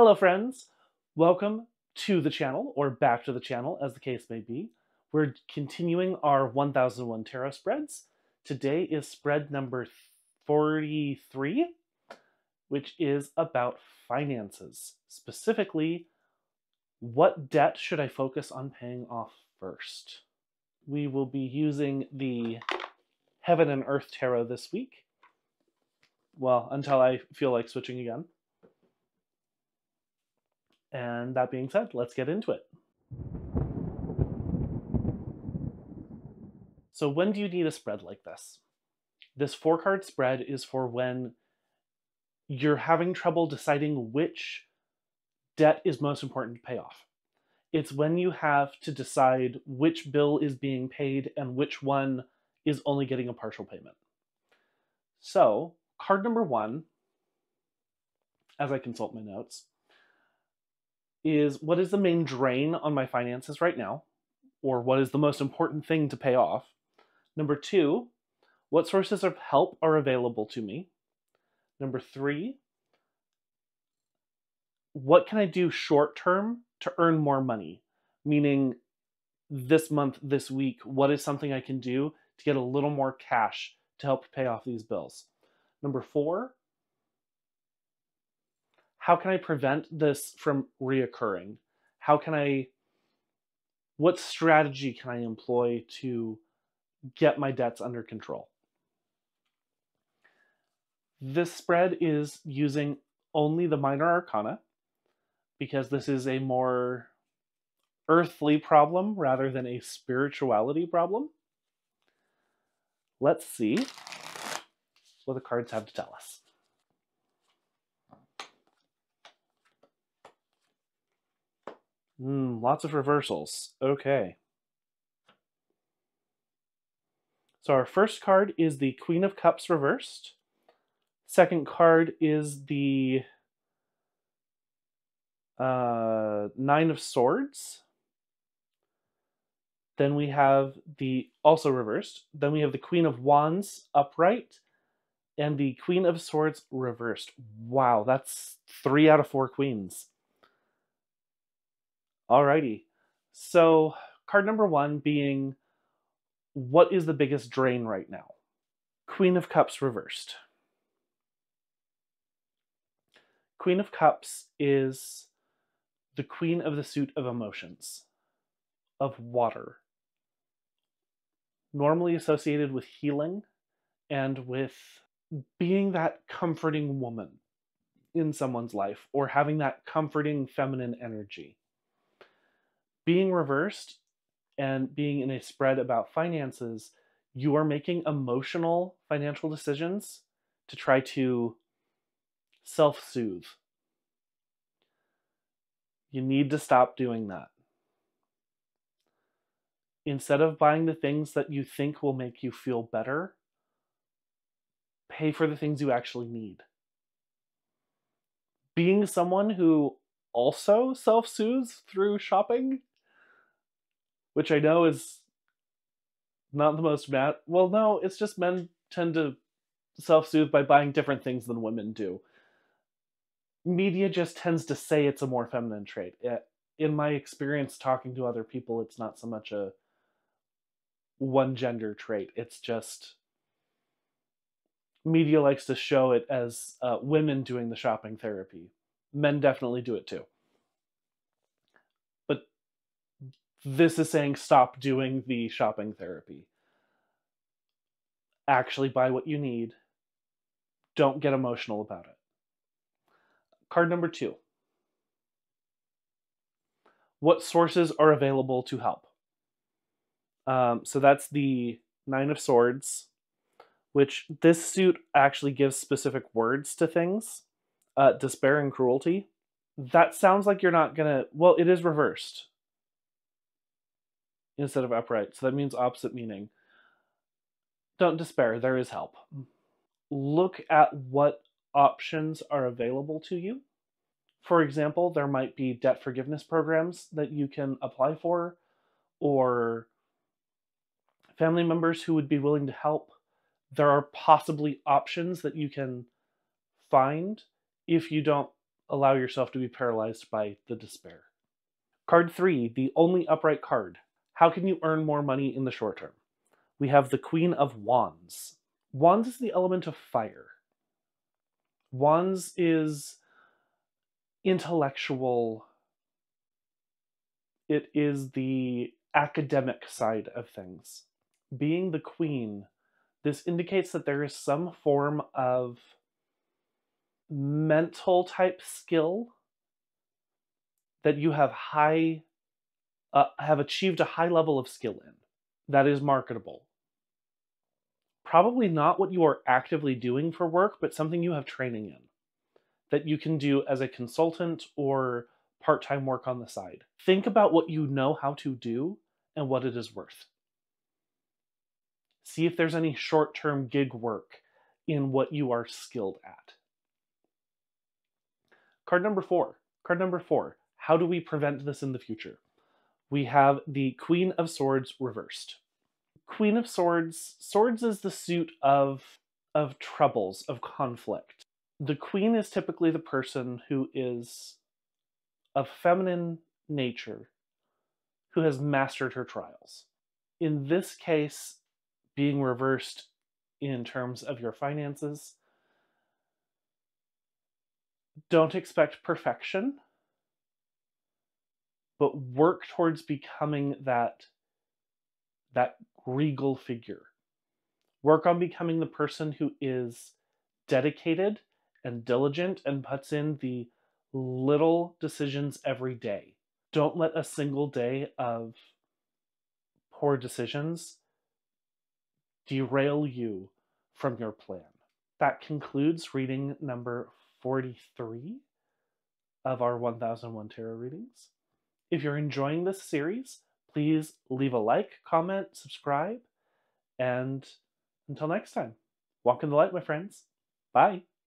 Hello friends, welcome to the channel, or back to the channel as the case may be. We're continuing our 1001 Tarot Spreads. Today is spread number 43, which is about finances. Specifically, what debt should I focus on paying off first? We will be using the Heaven and Earth Tarot this week. Well, until I feel like switching again. And that being said, let's get into it. So when do you need a spread like this? This 4-card spread is for when you're having trouble deciding which debt is most important to pay off. It's when you have to decide which bill is being paid and which one is only getting a partial payment. So, card number 1, as I consult my notes, is what is the main drain on my finances right now, or what is the most important thing to pay off? Number 2, what sources of help are available to me? Number 3, what can I do short term to earn more money? Meaning this month, this week, what is something I can do to get a little more cash to help pay off these bills? Number 4, how can I prevent this from reoccurring? What strategy can I employ to get my debts under control? This spread is using only the minor arcana because this is a more earthly problem rather than a spirituality problem. Let's see what the cards have to tell us. Lots of reversals. Okay. So our first card is the Queen of Cups reversed. Second card is the Nine of Swords. Then we have the, also reversed. Then we have the Queen of Wands upright and the Queen of Swords reversed. Wow, that's 3 out of 4 queens. Alrighty, so card number 1 being, what is the biggest drain right now? Queen of Cups reversed. Queen of Cups is the queen of the suit of emotions, of water. Normally associated with healing and with being that comforting woman in someone's life or having that comforting feminine energy. Being reversed and being in a spread about finances, you are making emotional financial decisions to try to self-soothe. You need to stop doing that. Instead of buying the things that you think will make you feel better, pay for the things you actually need. Being someone who also self-soothes through shopping, which I know is not the most well, no, it's just men tend to self-soothe by buying different things than women do. Media just tends to say it's a more feminine trait. In my experience talking to other people, it's not so much a one-gender trait. It's just media likes to show it as women doing the shopping therapy. Men definitely do it too. This is saying stop doing the shopping therapy. Actually buy what you need. Don't get emotional about it. Card number 2. What sources are available to help? So that's the Nine of Swords, which this suit actually gives specific words to things. Despair and cruelty. That sounds like you're not gonna... Well, it is reversed. Instead of upright. So that means opposite meaning. Don't despair. There is help. Look at what options are available to you. For example, there might be debt forgiveness programs that you can apply for, or family members who would be willing to help. There are possibly options that you can find if you don't allow yourself to be paralyzed by the despair. Card 3, the only upright card. How can you earn more money in the short term? We have the Queen of Wands. Wands is the element of fire. Wands is intellectual. It is the academic side of things. Being the queen, this indicates that there is some form of mental type skill that you have achieved a high level of skill in that is marketable. Probably not what you are actively doing for work, but something you have training in that you can do as a consultant or part-time work on the side. Think about what you know how to do and what it is worth. See if there's any short-term gig work in what you are skilled at. Card number four. How do we prevent this in the future? We have the Queen of Swords reversed. Queen of Swords. Swords is the suit of troubles, of conflict. The queen is typically the person who is of feminine nature, who has mastered her trials. In this case, being reversed in terms of your finances, don't expect perfection, but work towards becoming that regal figure. Work on becoming the person who is dedicated and diligent and puts in the little decisions every day. Don't let a single day of poor decisions derail you from your plan. That concludes reading number 43 of our 1001 Tarot readings. If you're enjoying this series, please leave a like, comment, subscribe, and until next time, walk in the light, my friends. Bye.